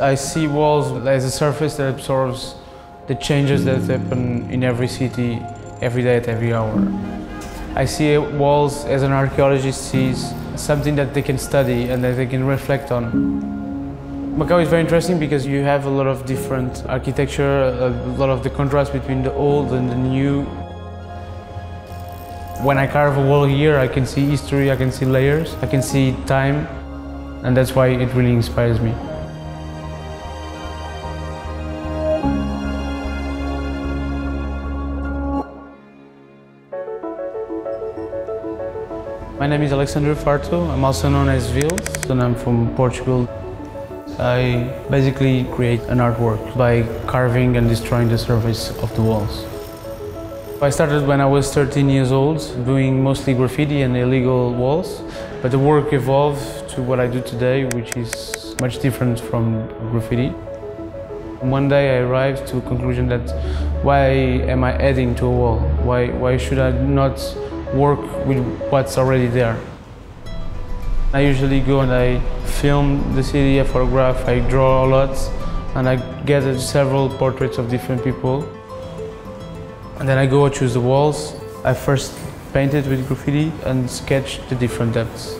I see walls as a surface that absorbs the changes that happen in every city, every day, at every hour. I see walls as an archaeologist sees something that they can study and that they can reflect on. Macau is very interesting because you have a lot of different architecture, a lot of the contrast between the old and the new. When I carve a wall here, I can see history, I can see layers, I can see time, and that's why it really inspires me. My name is Alexandre Farto, I'm also known as Vhils, and I'm from Portugal. I basically create an artwork by carving and destroying the surface of the walls. I started when I was 13 years old, doing mostly graffiti and illegal walls, but the work evolved to what I do today, which is much different from graffiti. One day I arrived to a conclusion that why am I adding to a wall? Why should I not work with what's already there? I usually go and I film the city, I photograph, I draw a lot, and I gathered several portraits of different people. And then I go choose the walls. I first painted with graffiti and sketched the different depths.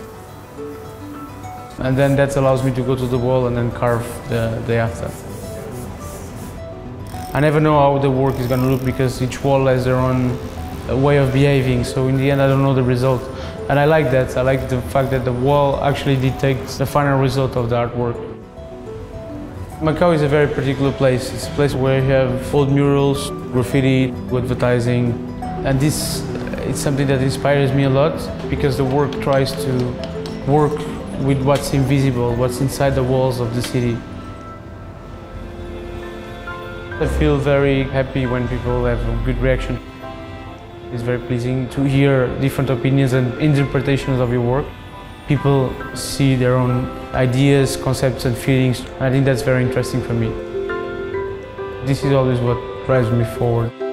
And then that allows me to go to the wall and then carve the day after. I never know how the work is going to look because each wall has their own way of behaving, so in the end I don't know the result. And I like that. I like the fact that the wall actually dictates the final result of the artwork. Macau is a very particular place. It's a place where you have old murals, graffiti, advertising, and this is something that inspires me a lot because the work tries to work with what's invisible, what's inside the walls of the city. I feel very happy when people have a good reaction. It's very pleasing to hear different opinions and interpretations of your work. People see their own ideas, concepts and feelings. I think that's very interesting for me. This is always what drives me forward.